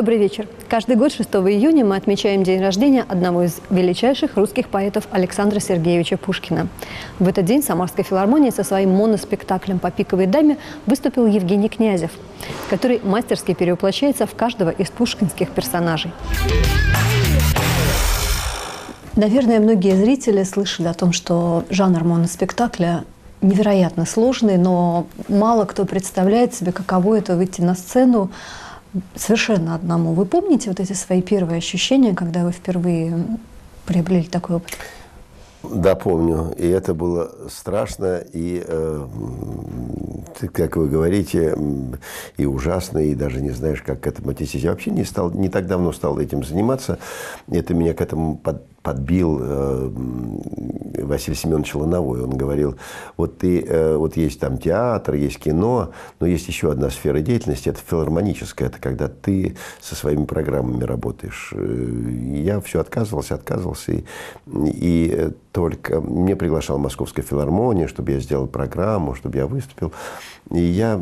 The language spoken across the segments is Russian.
Добрый вечер. Каждый год 6 июня мы отмечаем день рождения одного из величайших русских поэтов Александра Сергеевича Пушкина. В этот день в Самарской филармонии со своим моноспектаклем по «Пиковой даме» выступил Евгений Князев, который мастерски перевоплощается в каждого из пушкинских персонажей. Наверное, многие зрители слышали о том, что жанр моноспектакля невероятно сложный, но мало кто представляет себе, каково это выйти на сцену совершенно одному. Вы помните вот эти свои первые ощущения, когда вы впервые приобрели такой опыт? Да, помню. И это было страшно, и, как вы говорите, и ужасно, и даже не знаешь, как к этому отнестись. Я вообще не так давно стал этим заниматься. Это меня к этому подбил Василий Семенович Лановой. Он говорил, вот есть там театр, есть кино, но есть еще одна сфера деятельности, это филармоническая, это когда ты со своими программами работаешь. Я все отказывался, и только мне приглашала Московская филармония, чтобы я сделал программу, чтобы я выступил, и я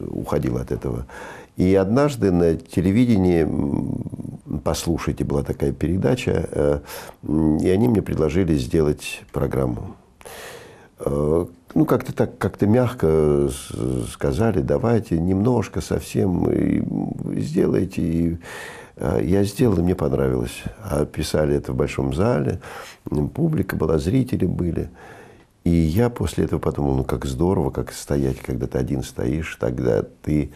уходил от этого. И однажды на телевидении «Послушайте» была такая передача, и они мне предложили сделать программу. Ну, как-то так, как-то мягко сказали, давайте немножко, совсем, и сделайте. И я сделал, и мне понравилось. А писали это в большом зале, публика была, зрители были. И я после этого подумал, ну, как здорово, как стоять, когда ты один стоишь, тогда ты...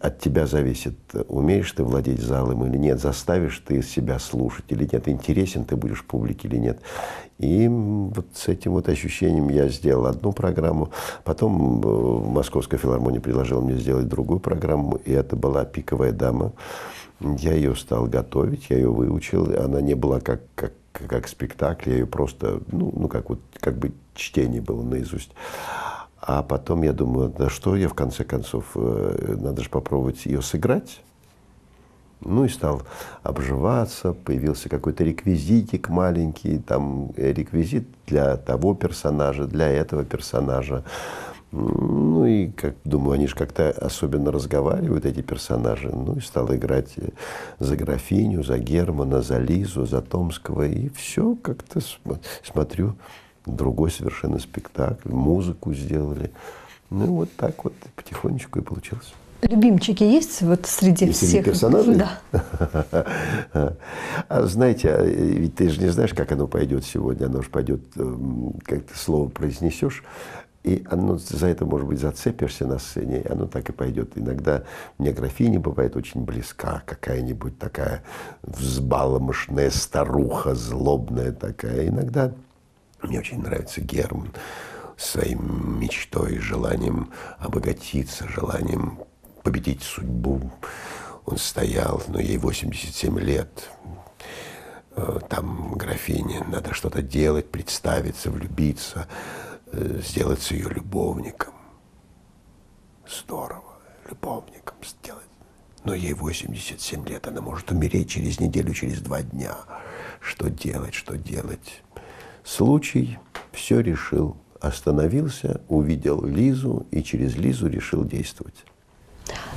От тебя зависит, умеешь ты владеть залом или нет, заставишь ты себя слушать или нет, интересен ты будешь публике или нет. И вот с этим вот ощущением я сделал одну программу, потом Московская филармония предложила мне сделать другую программу, и это была «Пиковая дама». Я ее стал готовить, я ее выучил, она не была как спектакль, я ее просто, ну как бы чтение было наизусть. А потом я думаю, да что я в конце концов, надо же попробовать ее сыграть. Ну и стал обживаться, появился какой-то реквизитик маленький, там реквизит для того персонажа, для этого персонажа. Ну и, как думаю, они же как-то особенно разговаривают, эти персонажи. Ну и стал играть за графиню, за Германа, за Лизу, за Томского. И все как-то смотрю. Другой совершенно спектакль, музыку сделали. Ну, вот так вот потихонечку и получилось. Любимчики есть вот среди всех персонажей? Да. Знаете, ведь ты же не знаешь, как оно пойдет сегодня. Оно же пойдет, как ты слово произнесешь, и оно, за это, может быть, зацепишься на сцене, и оно так и пойдет. Иногда мне графиня бывает очень близка, какая-нибудь такая взбаломышная старуха, злобная такая. Иногда... Мне очень нравится Герман своей мечтой, желанием обогатиться, желанием победить судьбу. Он стоял, но ей 87 лет. Там графиня, надо что-то делать, представиться, влюбиться, сделаться ее любовником. Здорово, любовником сделать. Но ей 87 лет, она может умереть через неделю, через 2 дня. Что делать, что делать? Случай все решил. Остановился, увидел Лизу и через Лизу решил действовать.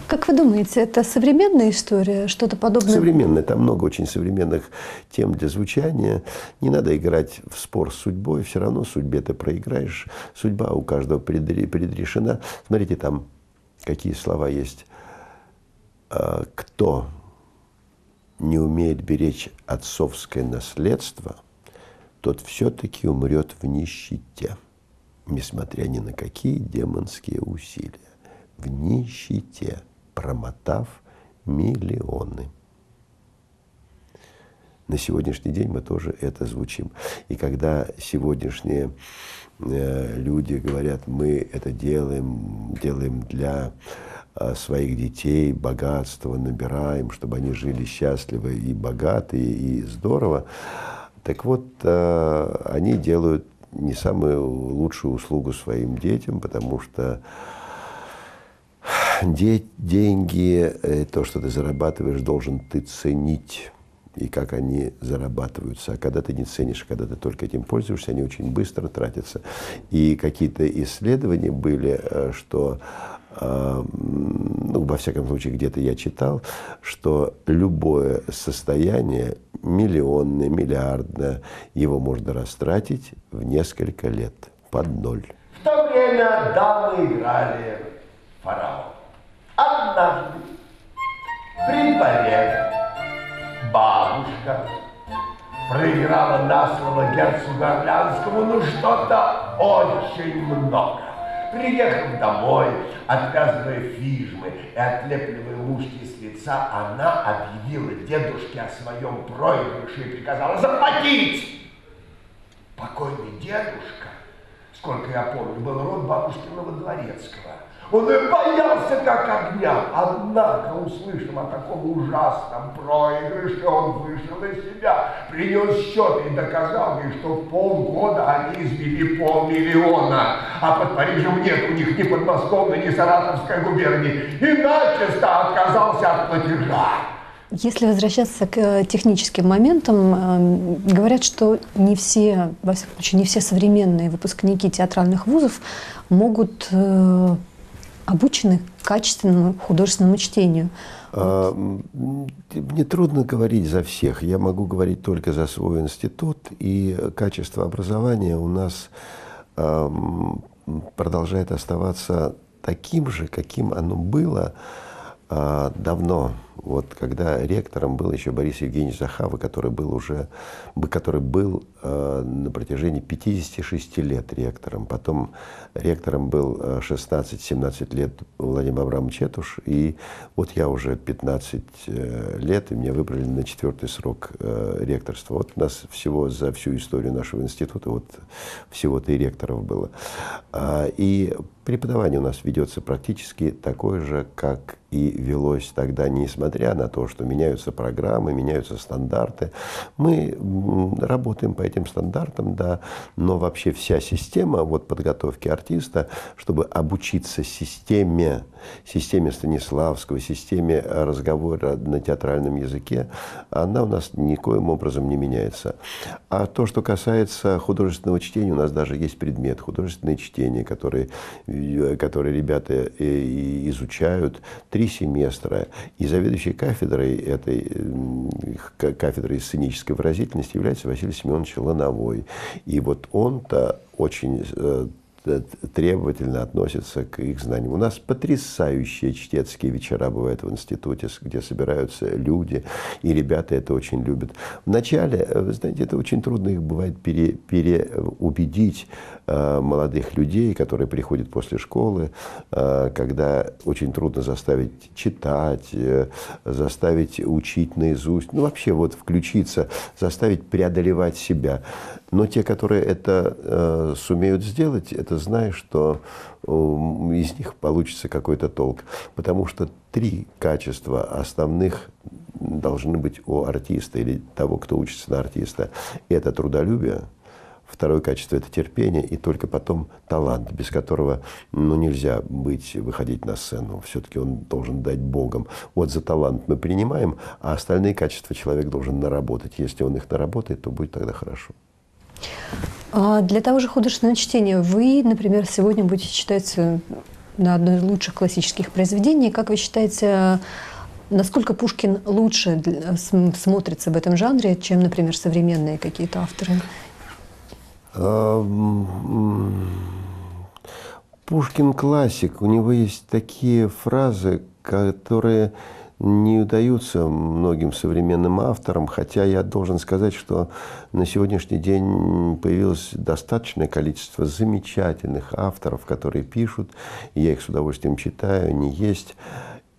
Как вы думаете, это современная история, что-то подобное? Современная. Там много очень современных тем для звучания. Не надо играть в спор с судьбой. Все равно судьбе ты проиграешь. Судьба у каждого предрешена. Смотрите, там какие слова есть. Кто не умеет беречь отцовское наследство, тот все-таки умрет в нищете, несмотря ни на какие демонские усилия. В нищете, промотав миллионы. На сегодняшний день мы тоже это звучим. И когда сегодняшние люди говорят, мы это делаем для своих детей, богатство набираем, чтобы они жили счастливо и богато, и здорово, так вот, они делают не самую лучшую услугу своим детям, потому что деньги, то, что ты зарабатываешь, должен ты ценить, и как они зарабатываются. А когда ты не ценишь, когда ты только этим пользуешься, они очень быстро тратятся. И какие-то исследования были, что ну, во всяком случае, где-то я читал, что любое состояние, миллионное, миллиардное, его можно растратить в несколько лет под ноль. В то время дамы играли фараон. Однажды при дворе бабушка проиграла на слово герцогу Орлянскому, ну что-то очень много. Приехав домой, отвязывая фижмы и отлепливая мушки с лица, она объявила дедушке о своем проигрыше и приказала заплатить. Покойный дедушка, сколько я помню, был род бабушкиного дворецкого. Он и боялся как огня, однако, услышав о таком ужасном проигрыше, он вышел из себя, принес счет и доказал ей, что в полгода они извели 500 000 000, а под Парижем нет у них ни подмосковной, ни саратовской губернии, и начисто отказался от платежа. Если возвращаться к техническим моментам, говорят, что не все, во всяком случае, не все современные выпускники театральных вузов могут обучены качественному художественному чтению. Мне трудно говорить за всех. Я могу говорить только за свой институт. И качество образования у нас продолжает оставаться таким же, каким оно было давно. Вот когда ректором был еще Борис Евгеньевич Захава, который был на протяжении 56 лет ректором. Потом ректором был 16-17 лет Владимир Абрам Четуш. И вот я уже 15 лет, и меня выбрали на 4-й срок ректорства. Вот у нас всего за всю историю нашего института вот всего-то и ректоров было. И преподавание у нас ведется практически такое же, как и велось тогда, несмотря на то, что меняются программы, меняются стандарты. Мы работаем по этим стандартам, да, но вообще вся система вот, подготовки артиста, чтобы обучиться системе Станиславского, системе разговора на театральном языке, она у нас никоим образом не меняется. А то, что касается художественного чтения, у нас даже есть предмет художественное чтение, который ребята изучают 3 семестра. И заведующей кафедрой кафедрой сценической выразительности является Василий Семенович Лановой. И вот он-то очень требовательно относятся к их знаниям. У нас потрясающие чтецкие вечера бывают в институте, где собираются люди, и ребята это очень любят. Вначале, вы знаете, это очень трудно их бывает переубедить молодых людей, которые приходят после школы, когда очень трудно заставить читать, заставить учить наизусть, ну вообще вот включиться, заставить преодолевать себя. Но те, которые это сумеют сделать, это зная, что из них получится какой-то толк. Потому что 3 качества основных должны быть у артиста или того, кто учится на артиста. Это трудолюбие. Второе качество – это терпение, и только потом талант, без которого ну, нельзя выходить на сцену. Все-таки он должен дать Богом. Вот за талант мы принимаем, а остальные качества человек должен наработать. Если он их наработает, то будет тогда хорошо. Для того же художественного чтения вы, например, сегодня будете читать одно из лучших классических произведений. Как вы считаете, насколько Пушкин лучше смотрится в этом жанре, чем, например, современные какие-то авторы? Пушкин классик. У него есть такие фразы, которые не удаются многим современным авторам, хотя я должен сказать, что на сегодняшний день появилось достаточное количество замечательных авторов, которые пишут, и я их с удовольствием читаю, они есть.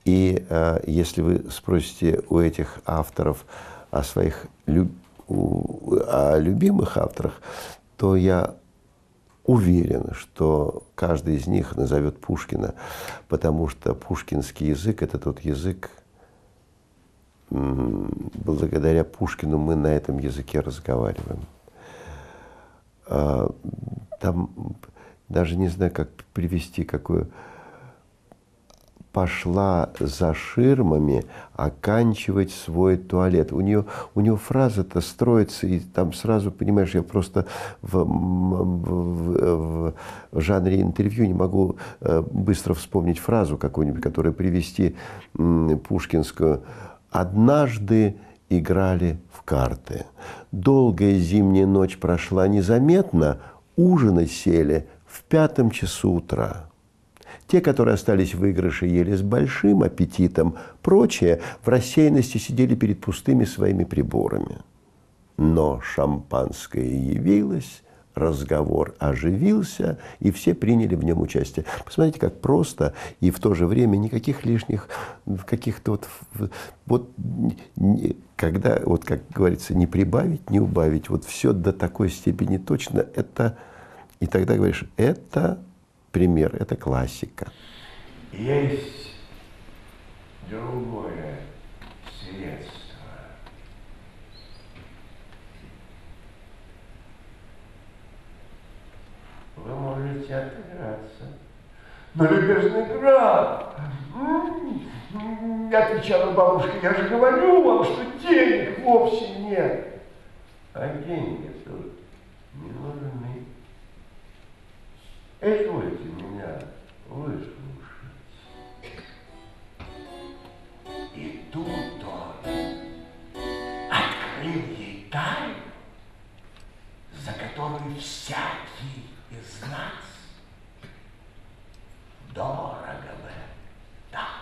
И если вы спросите у этих авторов о своих любимых авторах, то я уверен, что каждый из них назовет Пушкина, потому что пушкинский язык – это тот язык, благодаря Пушкину мы на этом языке разговариваем. Там даже не знаю, как привести, какое пошла за ширмами оканчивать свой туалет. У нее фраза-то строится, и там сразу, понимаешь, я просто в жанре интервью не могу быстро вспомнить фразу какую-нибудь, которую привести пушкинскую. «Однажды играли в карты. Долгая зимняя ночь прошла незаметно, ужинать сели в 5 часу утра. Те, которые остались в выигрыше, ели с большим аппетитом, прочие в рассеянности сидели перед пустыми своими приборами. Но шампанское явилось, разговор оживился, и все приняли в нем участие». Посмотрите, как просто, и в то же время никаких лишних каких-то когда, как говорится, не прибавить, не убавить, все до такой степени точно, это, и тогда говоришь, это пример, это классика. Есть другое средство. Вы можете отыграться. Но, любезный граф, отвечала бабушка, я же говорю вам, что денег вовсе нет. А деньги тут не нужны. Извольте меня выслушать. И тут он открыл ей тайну, за которую всякий из нас дорого бы дал.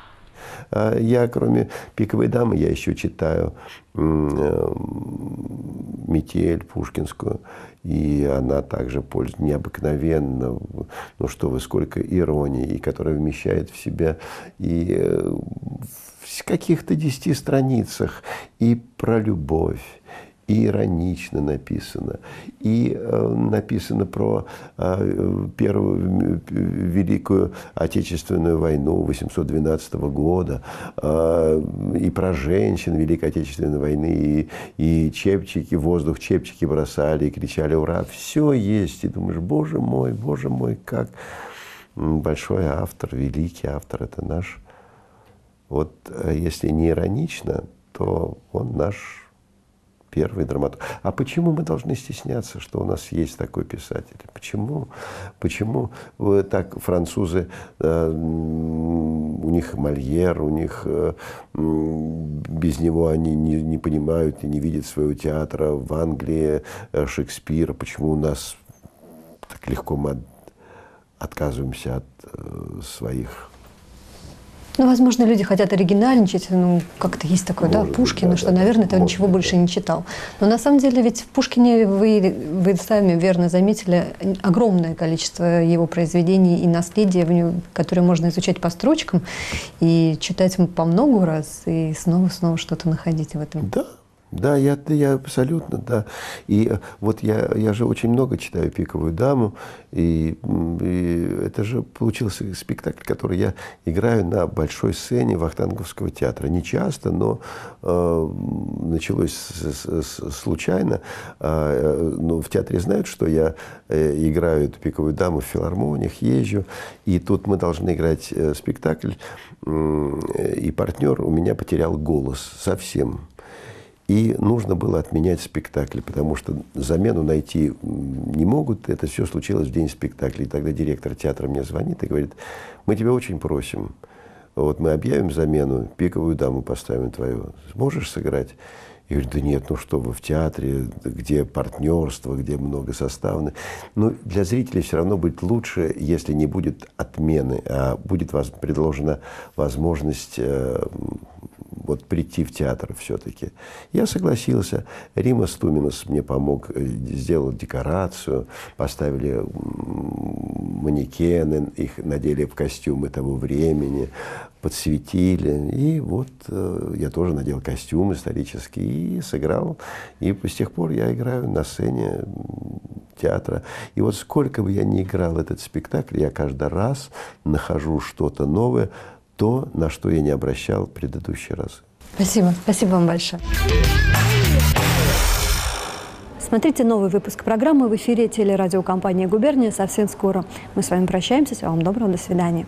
Я, кроме «Пиковой дамы», я еще читаю «Метель» пушкинскую, и она также пользуется необыкновенно, что вы, сколько иронии, которая вмещает в себя и в каких-то 10 страницах и про любовь, и иронично написано, и написано про Первую Великую Отечественную войну 1812 года, и про женщин Великой Отечественной войны, и чепчики, воздух чепчики бросали, и кричали «Ура!». Все есть, и думаешь, боже мой, как большой автор, великий автор, это наш, если не иронично, то он наш первый драматург. А почему мы должны стесняться, что у нас есть такой писатель? Почему так французы, у них Мольер, у них без него они не понимают и не видят своего театра, в Англии Шекспира, почему у нас так легко мы отказываемся от своих? Ну, возможно, люди хотят оригинальничать, ну, как-то есть такое, да, Пушкин, что, наверное, ты ничего больше не читал. Но на самом деле ведь в Пушкине, вы сами верно заметили, огромное количество его произведений и наследия, которые можно изучать по строчкам и читать по много раз, и снова-снова что-то находить в этом. Да. Да, я абсолютно, да. И я же очень много читаю «Пиковую даму», и это же получился спектакль, который я играю на большой сцене Вахтанговского театра. Не часто, но началось случайно. Но в театре знают, что я играю эту «Пиковую даму», в филармониях езжу, и тут мы должны играть спектакль, и партнер у меня потерял голос совсем. И нужно было отменять спектакль, потому что замену найти не могут. Это все случилось в день спектакля. И тогда директор театра мне звонит и говорит, мы тебя очень просим. Мы объявим замену, «Пиковую даму» поставим твою. Сможешь сыграть? Я говорю, да нет, ну что вы, в театре, где партнерство, где много составных. Но для зрителей все равно будет лучше, если не будет отмены, а будет предложена возможность прийти в театр все-таки. Я согласился. Римас Туминас мне помог, сделал декорацию, поставили манекены, их надели в костюмы того времени, подсветили. И я тоже надел костюм исторический и сыграл. И с тех пор я играю на сцене театра. И сколько бы я ни играл этот спектакль, я каждый раз нахожу что-то новое, то, на что я не обращал в предыдущий раз. Спасибо. Спасибо вам большое. Смотрите новый выпуск программы в эфире телерадиокомпании «Губерния» совсем скоро. Мы с вами прощаемся. Всего вам доброго. До свидания.